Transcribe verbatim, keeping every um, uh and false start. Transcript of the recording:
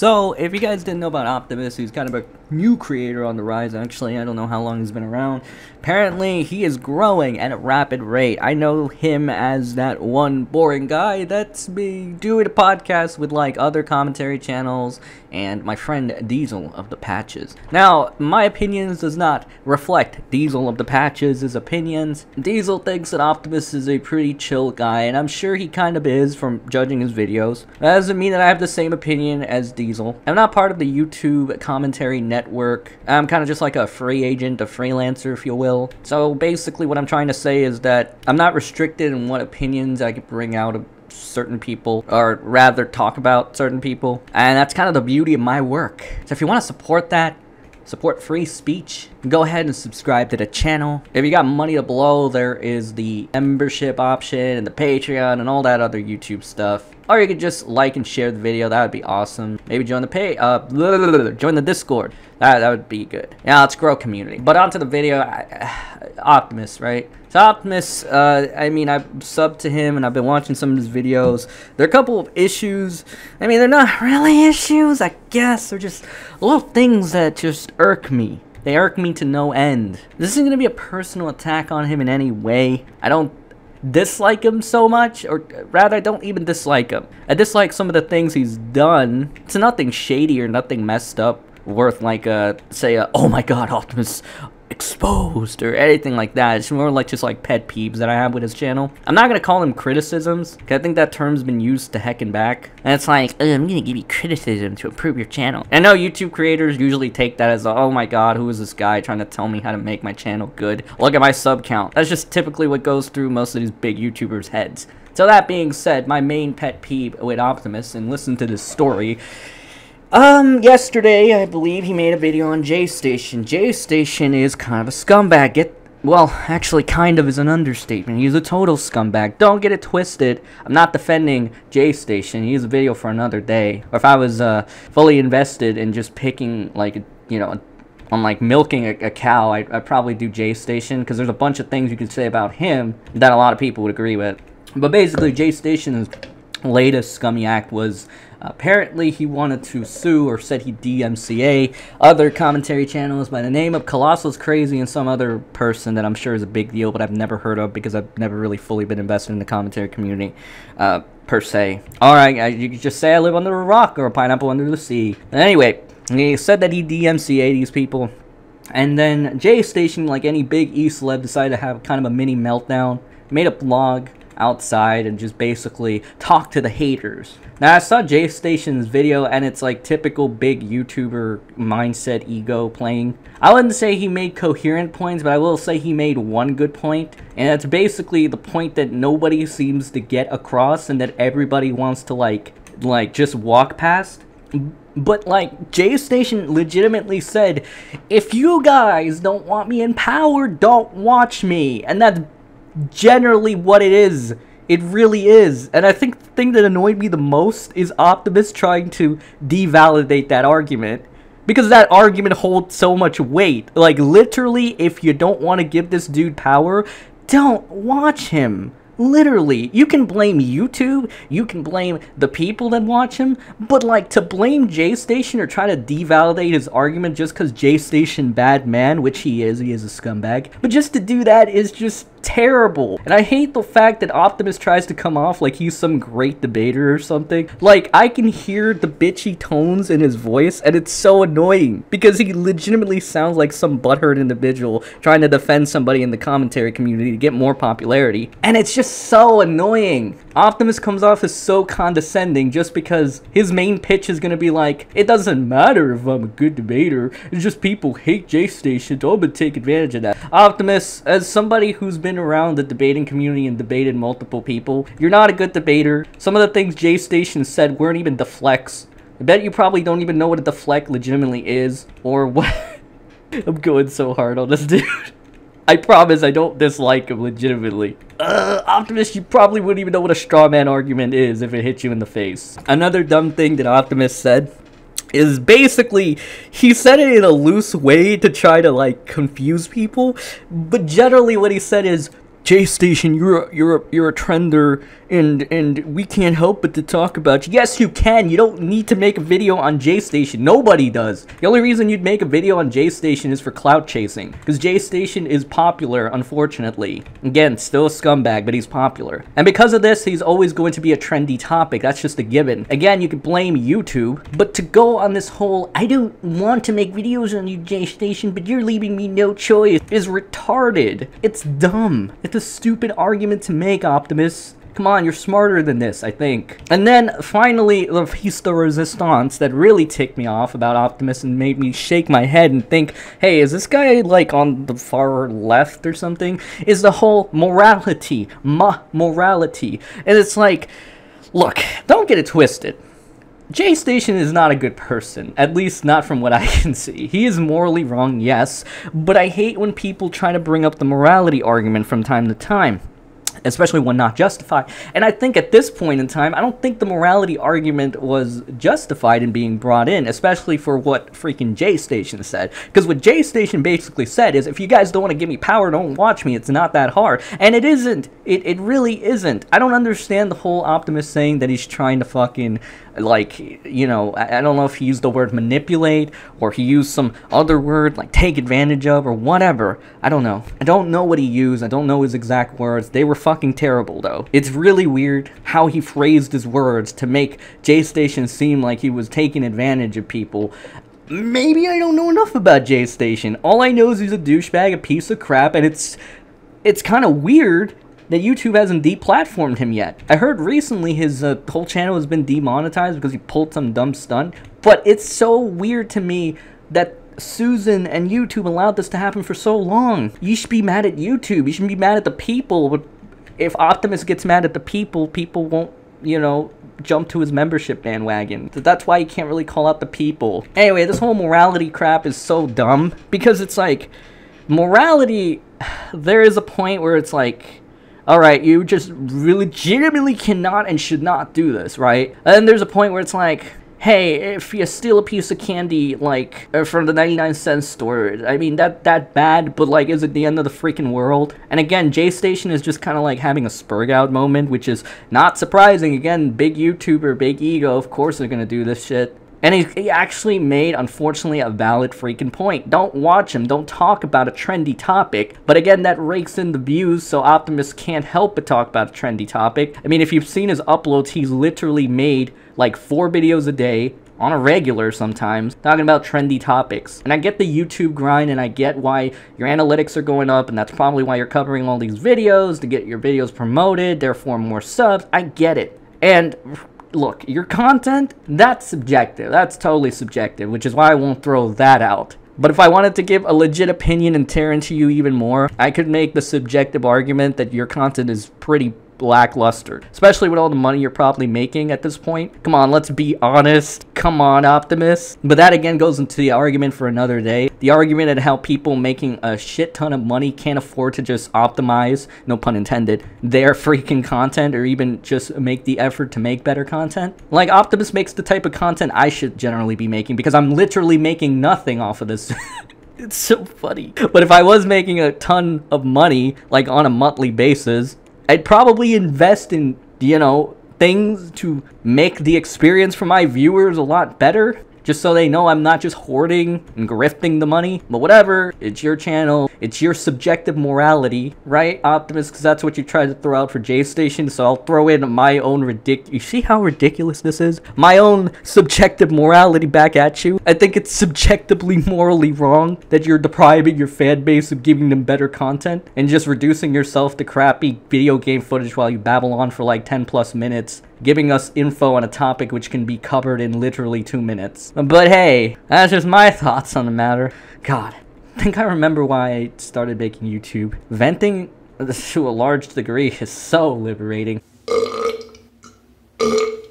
So, if you guys didn't know about Optimus, he's kind of a new creator on the rise, actually. I don't know how long he's been around. Apparently, he is growing at a rapid rate. I know him as that one boring guy that's me doing a podcast with, like, other commentary channels and my friend Diesel of the Patches. Now, my opinions does not reflect Diesel of the Patches' opinions. Diesel thinks that Optimus is a pretty chill guy, and I'm sure he kind of is from judging his videos. That doesn't mean that I have the same opinion as Diesel. Diesel. I'm not part of the YouTube commentary network. I'm kind of just like a free agent, a freelancer, if you will. So basically what I'm trying to say is that I'm not restricted in what opinions I can bring out of certain people, or rather talk about certain people. And that's kind of the beauty of my work. So if you want to support that, support free speech, go ahead and subscribe to the channel. If you got money to blow, there is the membership option and the Patreon and all that other YouTube stuff. Or you could just like and share the video. That would be awesome. Maybe join the pay uh blah, blah, blah, blah, join the Discord. That, that would be good. Now let's grow community. But onto the video. I, uh, Optimus, right? So Optimus, uh, I mean, I subbed to him and I've been watching some of his videos. There are a couple of issues. I mean, they're not really issues, I guess. They're just little things that just irk me. They irk me to no end. This isn't gonna be a personal attack on him in any way. I don't dislike him so much, or rather I don't even dislike him. I dislike some of the things he's done. It's nothing shady or nothing messed up worth like a say a, oh my god, Optimus exposed or anything like that. It's more like just like pet peeves that I have with his channel. I'm not gonna call them criticisms, cause I think that term's been used to heck and back, and it's like, oh, I'm gonna give you criticism to improve your channel. And I know YouTube creators usually take that as a, oh my god, who is this guy trying to tell me how to make my channel good, look at my sub count. That's just typically what goes through most of these big YouTubers' heads. So that being said, my main pet peeve with Optimus, and listen to this story. Um, yesterday, I believe he made a video on JayStation. JayStation is kind of a scumbag. Get, well, actually, kind of is an understatement. He's a total scumbag. Don't get it twisted. I'm not defending JayStation. He's a video for another day. Or if I was, uh, fully invested in just picking, like, you know, on, like, milking a, a cow, I'd, I'd probably do JayStation, because there's a bunch of things you could say about him that a lot of people would agree with. But basically, JayStation is... latest scummy act was uh, apparently he wanted to sue, or said he D M C A other commentary channels by the name of Colossal's Crazy and some other person that I'm sure is a big deal, but I've never heard of because I've never really fully been invested in the commentary community uh, per se. All right, I, you could just say I live under a rock or a pineapple under the sea. Anyway, he said that he D M C A these people, and then JayStation, like any big E celeb, decided to have kind of a mini meltdown, made a blog outside and just basically talk to the haters. Now I saw JayStation's video, and it's like typical big YouTuber mindset ego playing. I wouldn't say he made coherent points, but I will say he made one good point, and that's basically the point that nobody seems to get across and that everybody wants to like like just walk past. But like JayStation legitimately said, if you guys don't want me in power, don't watch me. And that's generally what it is. It really is. And I think the thing that annoyed me the most is Optimus trying to devalidate that argument, because that argument holds so much weight. Like literally, if you don't want to give this dude power, don't watch him. Literally, you can blame YouTube, you can blame the people that watch him, but like to blame JayStation or try to devalidate his argument just because JayStation bad man, which he is, he is a scumbag, but just to do that is just terrible. And I hate the fact that Optimus tries to come off like he's some great debater or something. Like I can hear the bitchy tones in his voice, and it's so annoying because he legitimately sounds like some butthurt individual trying to defend somebody in the commentary community to get more popularity, and it's just so annoying. Optimus comes off as so condescending just because his main pitch is gonna be like, it doesn't matter if I'm a good debater, it's just people hate JayStation, so I'm gonna take advantage of that. Optimus, as somebody who's been around the debating community and debated multiple people, you're not a good debater. Some of the things JayStation said weren't even deflects. I bet you probably don't even know what a deflect legitimately is, or what. I'm going so hard on this dude. I promise I don't dislike him legitimately. Uh, Optimus, you probably wouldn't even know what a straw man argument is if it hit you in the face. Another dumb thing that Optimus said is basically, he said it in a loose way to try to like confuse people, but generally what he said is, JayStation, you're a, you're a, you're a trender, and and we can't help but to talk about you. Yes, you can. You don't need to make a video on JayStation. Nobody does. The only reason you'd make a video on JayStation is for clout chasing, because JayStation is popular, unfortunately. Again, still a scumbag, but he's popular, and because of this, he's always going to be a trendy topic. That's just a given. Again, you can blame YouTube, but to go on this whole "I don't want to make videos on you, JayStation, but you're leaving me no choice" is retarded. It's dumb. It's a stupid argument to make, Optimus. Come on, you're smarter than this, I think. And then, finally, the piece de resistance that really ticked me off about Optimus and made me shake my head and think, hey, is this guy, like, on the far left or something? Is the whole morality, ma morality. And it's like, look, don't get it twisted. JayStation is not a good person, at least not from what I can see. He is morally wrong, yes, but I hate when people try to bring up the morality argument from time to time, especially when not justified. And I think at this point in time, I don't think the morality argument was justified in being brought in, especially for what freaking JayStation said. Because what JayStation basically said is, if you guys don't want to give me power, don't watch me, it's not that hard. And it isn't. It, it really isn't. I don't understand the whole Optimus saying that he's trying to fucking... like, you know, I don't know if he used the word manipulate, or he used some other word like take advantage of or whatever. I don't know. I don't know what he used. I don't know his exact words. They were fucking terrible, though. It's really weird how he phrased his words to make JayStation seem like he was taking advantage of people. Maybe I don't know enough about JayStation. All I know is he's a douchebag, a piece of crap, and it's it's kind of weird that YouTube hasn't deplatformed him yet. I heard recently his uh, whole channel has been demonetized because he pulled some dumb stunt. But it's so weird to me that Susan and YouTube allowed this to happen for so long. You should be mad at YouTube. You should be mad at the people. If Optimus gets mad at the people, people won't, you know, jump to his membership bandwagon. So that's why you can't really call out the people. Anyway, this whole morality crap is so dumb, because it's like, morality, there is a point where it's like, alright, you just really legitimately cannot and should not do this, right? And then there's a point where it's like, hey, if you steal a piece of candy, like, from the ninety-nine cent store, I mean, that that bad, but, like, is it the end of the freaking world? And again, JayStation is just kind of, like, having a spurg-out moment, which is not surprising. Again, big YouTuber, big ego, of course they're gonna do this shit. And he, he actually made, unfortunately, a valid freaking point. Don't watch him. Don't talk about a trendy topic. But again, that rakes in the views, so Optimus can't help but talk about a trendy topic. I mean, if you've seen his uploads, he's literally made, like, four videos a day, on a regular sometimes, talking about trendy topics. And I get the YouTube grind, and I get why your analytics are going up, and that's probably why you're covering all these videos, to get your videos promoted, therefore more subs. I get it. And... look, your content, that's subjective. That's totally subjective, which is why I won't throw that out. But if I wanted to give a legit opinion and tear into you even more, I could make the subjective argument that your content is pretty lackluster, especially with all the money you're probably making at this point. Come on, let's be honest. Come on, Optimus. But that again goes into the argument for another day. The argument at how people making a shit ton of money can't afford to just optimize, no pun intended, their freaking content, or even just make the effort to make better content. Like, Optimus makes the type of content I should generally be making, because I'm literally making nothing off of this. It's so funny. But if I was making a ton of money, like on a monthly basis, I'd probably invest in, you know, things to make the experience for my viewers a lot better, just so they know I'm not just hoarding and grifting the money. But whatever, it's your channel, it's your subjective morality, right, Optimus? Because that's what you tried to throw out for JayStation, so I'll throw in my own ridic- you see how ridiculous this is? My own subjective morality back at you. I think it's subjectively morally wrong that you're depriving your fan base of giving them better content and just reducing yourself to crappy video game footage while you babble on for like ten plus minutes, giving us info on a topic which can be covered in literally two minutes. But hey, that's just my thoughts on the matter. God, I think I remember why I started making YouTube. Venting to a large degree is so liberating.